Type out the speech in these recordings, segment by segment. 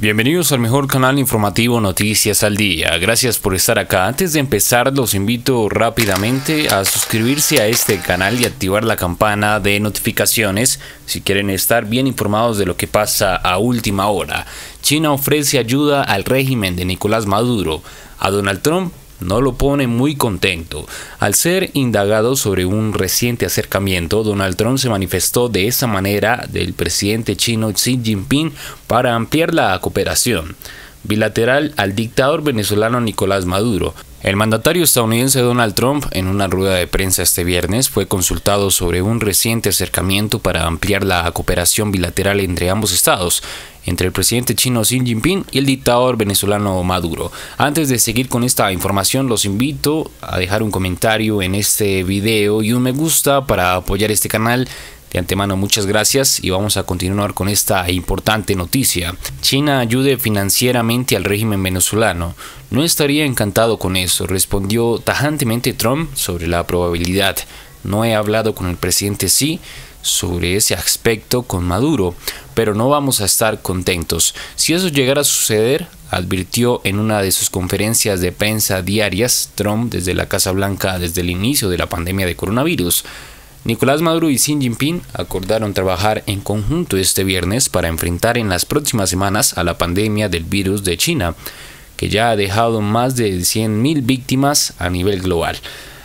Bienvenidos al mejor canal informativo Noticias al Día. Gracias por estar acá. Antes de empezar, los invito rápidamente a suscribirse a este canal y activar la campana de notificaciones si quieren estar bien informados de lo que pasa a última hora. China ofrece ayuda al régimen de Nicolás Maduro. A Donald Trump no lo pone muy contento. Al ser indagado sobre un reciente acercamiento, Donald Trump se manifestó de esa manera del presidente chino Xi Jinping para ampliar la cooperación bilateral al dictador venezolano Nicolás Maduro. El mandatario estadounidense Donald Trump, en una rueda de prensa este viernes, fue consultado sobre un reciente acercamiento para ampliar la cooperación bilateral entre ambos estados, entre el presidente chino Xi Jinping y el dictador venezolano Maduro. Antes de seguir con esta información, los invito a dejar un comentario en este video y un me gusta para apoyar este canal. De antemano, muchas gracias y vamos a continuar con esta importante noticia. China ayude financieramente al régimen venezolano. No estaría encantado con eso, respondió tajantemente Trump sobre la probabilidad. No he hablado con el presidente Xi sobre ese aspecto con Maduro, pero no vamos a estar contentos. Si eso llegara a suceder, advirtió en una de sus conferencias de prensa diarias Trump desde la Casa Blanca desde el inicio de la pandemia de coronavirus. Nicolás Maduro y Xi Jinping acordaron trabajar en conjunto este viernes para enfrentar en las próximas semanas a la pandemia del virus de China, que ya ha dejado más de 100.000 víctimas a nivel global.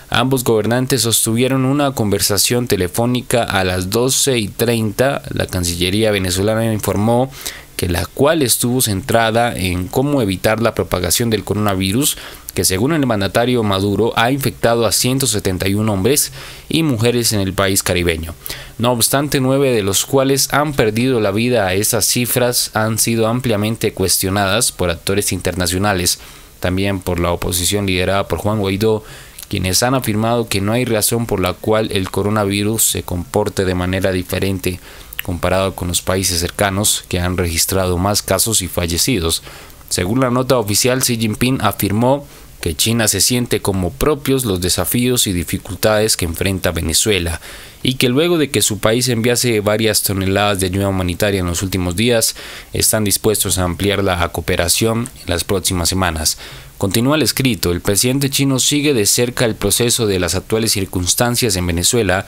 Ambos gobernantes sostuvieron una conversación telefónica a las 12:30. La Cancillería venezolana informó que la cual estuvo centrada en cómo evitar la propagación del coronavirus, que según el mandatario Maduro ha infectado a 171 hombres y mujeres en el país caribeño. No obstante, 9 de los cuales han perdido la vida. Esas cifras han sido ampliamente cuestionadas por actores internacionales, también por la oposición liderada por Juan Guaidó, quienes han afirmado que no hay razón por la cual el coronavirus se comporte de manera diferente comparado con los países cercanos que han registrado más casos y fallecidos. Según la nota oficial, Xi Jinping afirmó que China se siente como propios los desafíos y dificultades que enfrenta Venezuela y que luego de que su país enviase varias toneladas de ayuda humanitaria en los últimos días, están dispuestos a ampliar la cooperación en las próximas semanas. Continúa el escrito: el presidente chino sigue de cerca el proceso de las actuales circunstancias en Venezuela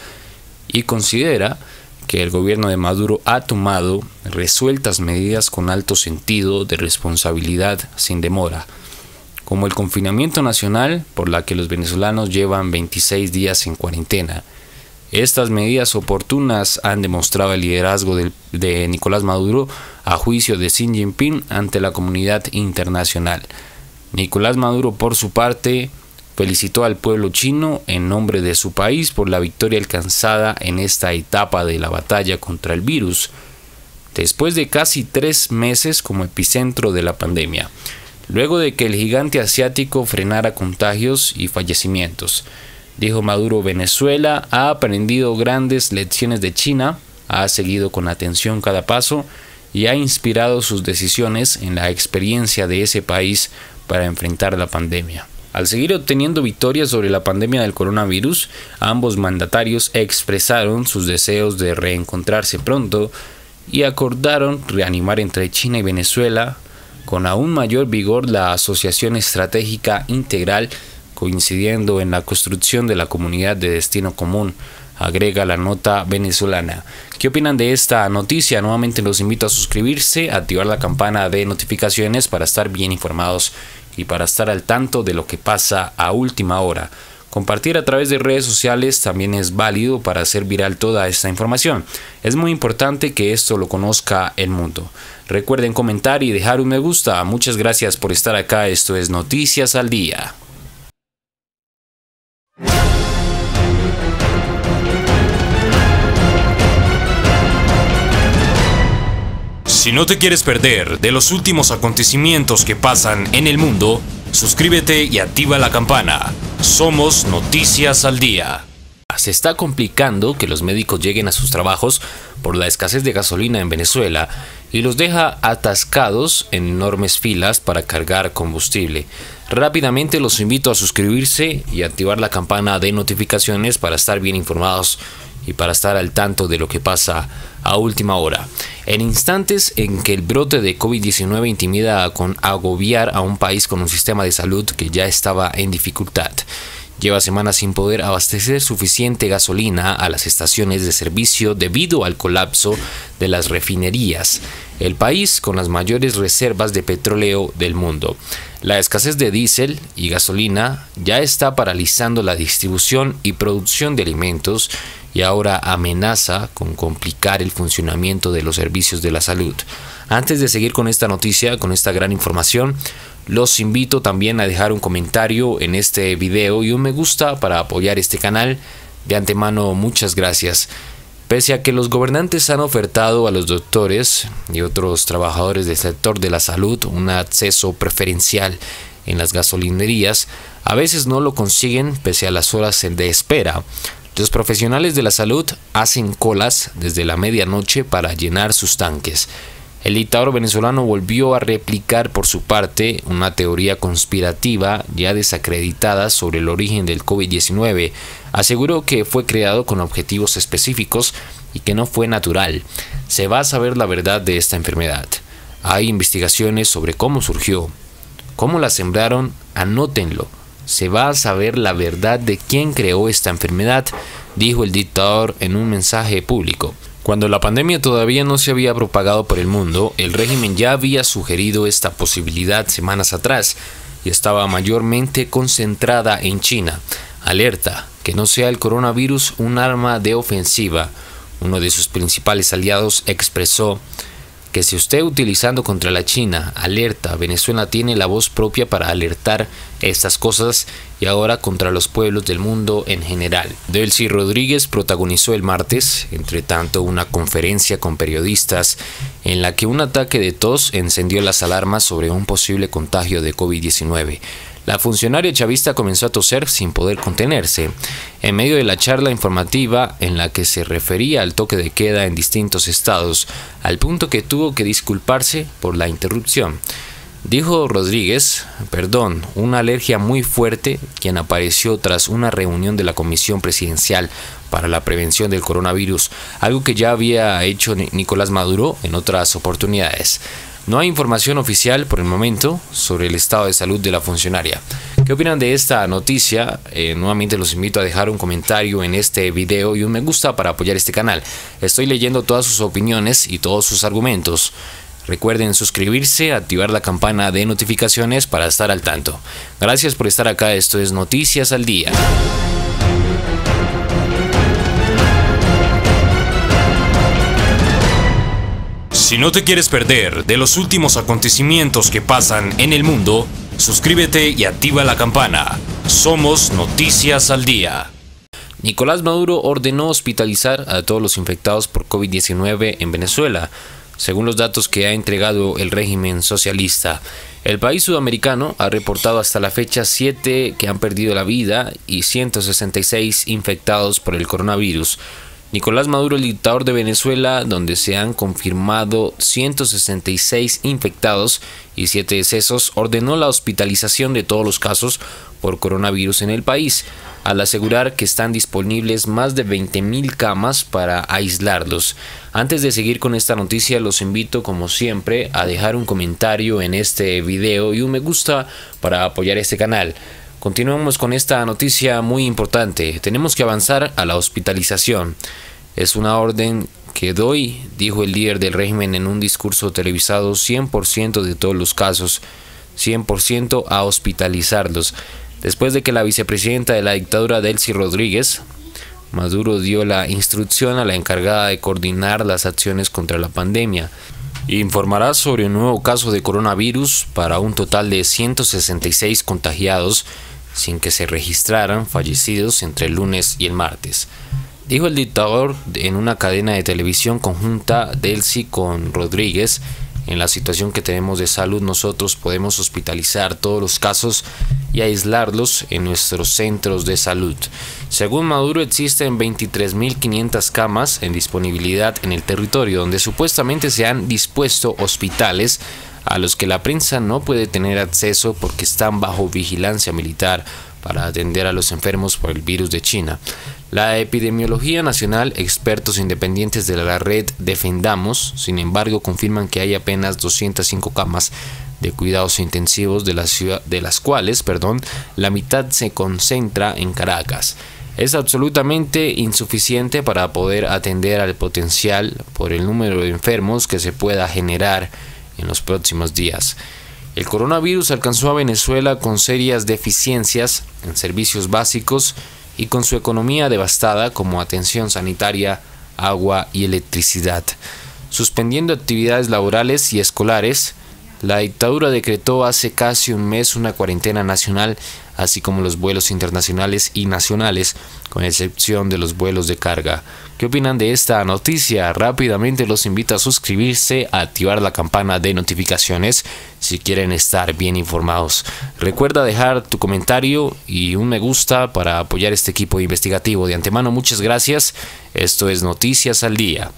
y considera que el gobierno de Maduro ha tomado resueltas medidas con alto sentido de responsabilidad sin demora, como el confinamiento nacional por la que los venezolanos llevan 26 días en cuarentena. Estas medidas oportunas han demostrado el liderazgo de Nicolás Maduro a juicio de Xi Jinping ante la comunidad internacional. Nicolás Maduro, por su parte, felicitó al pueblo chino en nombre de su país por la victoria alcanzada en esta etapa de la batalla contra el virus, después de casi 3 meses como epicentro de la pandemia, luego de que el gigante asiático frenara contagios y fallecimientos. Dijo Maduro: Venezuela ha aprendido grandes lecciones de China, ha seguido con atención cada paso y ha inspirado sus decisiones en la experiencia de ese país para enfrentar la pandemia. Al seguir obteniendo victorias sobre la pandemia del coronavirus, ambos mandatarios expresaron sus deseos de reencontrarse pronto y acordaron reanimar entre China y Venezuela con aún mayor vigor la asociación estratégica integral, coincidiendo en la construcción de la comunidad de destino común, agrega la nota venezolana. ¿Qué opinan de esta noticia? Nuevamente los invito a suscribirse, a activar la campana de notificaciones para estar bien informados y para estar al tanto de lo que pasa a última hora. Compartir a través de redes sociales también es válido para hacer viral toda esta información. Es muy importante que esto lo conozca el mundo. Recuerden comentar y dejar un me gusta. Muchas gracias por estar acá. Esto es Noticias al Día. Si no te quieres perder de los últimos acontecimientos que pasan en el mundo, suscríbete y activa la campana. Somos Noticias al Día. Se está complicando que los médicos lleguen a sus trabajos por la escasez de gasolina en Venezuela y los deja atascados en enormes filas para cargar combustible. Rápidamente los invito a suscribirse y activar la campana de notificaciones para estar bien informados y para estar al tanto de lo que pasa a última hora. En instantes en que el brote de COVID-19 intimida con agobiar a un país con un sistema de salud que ya estaba en dificultad. Lleva semanas sin poder abastecer suficiente gasolina a las estaciones de servicio debido al colapso de las refinerías, el país con las mayores reservas de petróleo del mundo. La escasez de diésel y gasolina ya está paralizando la distribución y producción de alimentos y ahora amenaza con complicar el funcionamiento de los servicios de la salud. Antes de seguir con esta noticia, con esta gran información, los invito también a dejar un comentario en este video y un me gusta para apoyar este canal. De antemano, muchas gracias. Pese a que los gobernantes han ofertado a los doctores y otros trabajadores del sector de la salud un acceso preferencial en las gasolinerías, a veces no lo consiguen pese a las horas de espera. Los profesionales de la salud hacen colas desde la medianoche para llenar sus tanques. El dictador venezolano volvió a replicar por su parte una teoría conspirativa ya desacreditada sobre el origen del COVID-19. Aseguró que fue creado con objetivos específicos y que no fue natural. Se va a saber la verdad de esta enfermedad. Hay investigaciones sobre cómo surgió, cómo la sembraron, anótenlo. Se va a saber la verdad de quién creó esta enfermedad, dijo el dictador en un mensaje público. Cuando la pandemia todavía no se había propagado por el mundo, el régimen ya había sugerido esta posibilidad semanas atrás y estaba mayormente concentrada en China. Alerta, que no sea el coronavirus un arma de ofensiva. Uno de sus principales aliados expresó que se esté utilizando contra la China. Alerta, Venezuela tiene la voz propia para alertar estas cosas y ahora contra los pueblos del mundo en general. Delcy Rodríguez protagonizó el martes, entre tanto, una conferencia con periodistas en la que un ataque de tos encendió las alarmas sobre un posible contagio de COVID-19. La funcionaria chavista comenzó a toser sin poder contenerse. En medio de la charla informativa en la que se refería al toque de queda en distintos estados, al punto que tuvo que disculparse por la interrupción. Dijo Rodríguez, perdón, una alergia muy fuerte, quien apareció tras una reunión de la Comisión Presidencial para la Prevención del Coronavirus, algo que ya había hecho Nicolás Maduro en otras oportunidades. No hay información oficial por el momento sobre el estado de salud de la funcionaria. ¿Qué opinan de esta noticia? Nuevamente los invito a dejar un comentario en este video y un me gusta para apoyar este canal. Estoy leyendo todas sus opiniones y todos sus argumentos. Recuerden suscribirse, activar la campana de notificaciones para estar al tanto. Gracias por estar acá. Esto es Noticias al Día. Si no te quieres perder de los últimos acontecimientos que pasan en el mundo, suscríbete y activa la campana. Somos Noticias al Día. Nicolás Maduro ordenó hospitalizar a todos los infectados por COVID-19 en Venezuela, según los datos que ha entregado el régimen socialista. El país sudamericano ha reportado hasta la fecha 7 que han perdido la vida y 166 infectados por el coronavirus. Nicolás Maduro, el dictador de Venezuela, donde se han confirmado 166 infectados y 7 decesos, ordenó la hospitalización de todos los casos por coronavirus en el país, al asegurar que están disponibles más de 20.000 camas para aislarlos. Antes de seguir con esta noticia, los invito, como siempre, a dejar un comentario en este video y un me gusta para apoyar este canal. Continuamos con esta noticia muy importante. Tenemos que avanzar a la hospitalización. Es una orden que doy, dijo el líder del régimen en un discurso televisado, 100% de todos los casos, 100% a hospitalizarlos. Después de que la vicepresidenta de la dictadura, Delcy Rodríguez, Maduro dio la instrucción a la encargada de coordinar las acciones contra la pandemia. Informará sobre un nuevo caso de coronavirus para un total de 166 contagiados, sin que se registraran fallecidos entre el lunes y el martes, dijo el dictador en una cadena de televisión conjunta Delcy con Rodríguez. En la situación que tenemos de salud, nosotros podemos hospitalizar todos los casos y aislarlos en nuestros centros de salud. Según Maduro, existen 23.500 camas en disponibilidad en el territorio, donde supuestamente se han dispuesto hospitales a los que la prensa no puede tener acceso porque están bajo vigilancia militar para atender a los enfermos por el virus de China. La epidemiología nacional, expertos independientes de la red Defendamos, sin embargo, confirman que hay apenas 205 camas de cuidados intensivos, de las cuales la mitad se concentra en Caracas. Es absolutamente insuficiente para poder atender al potencial por el número de enfermos que se pueda generar en los próximos días. El coronavirus alcanzó a Venezuela con serias deficiencias en servicios básicos y con su economía devastada como atención sanitaria, agua y electricidad. Suspendiendo actividades laborales y escolares, la dictadura decretó hace casi un mes una cuarentena nacional, así como los vuelos internacionales y nacionales, con excepción de los vuelos de carga. ¿Qué opinan de esta noticia? Rápidamente los invito a suscribirse, a activar la campana de notificaciones si quieren estar bien informados. Recuerda dejar tu comentario y un me gusta para apoyar este equipo investigativo. De antemano, muchas gracias. Esto es Noticias al Día.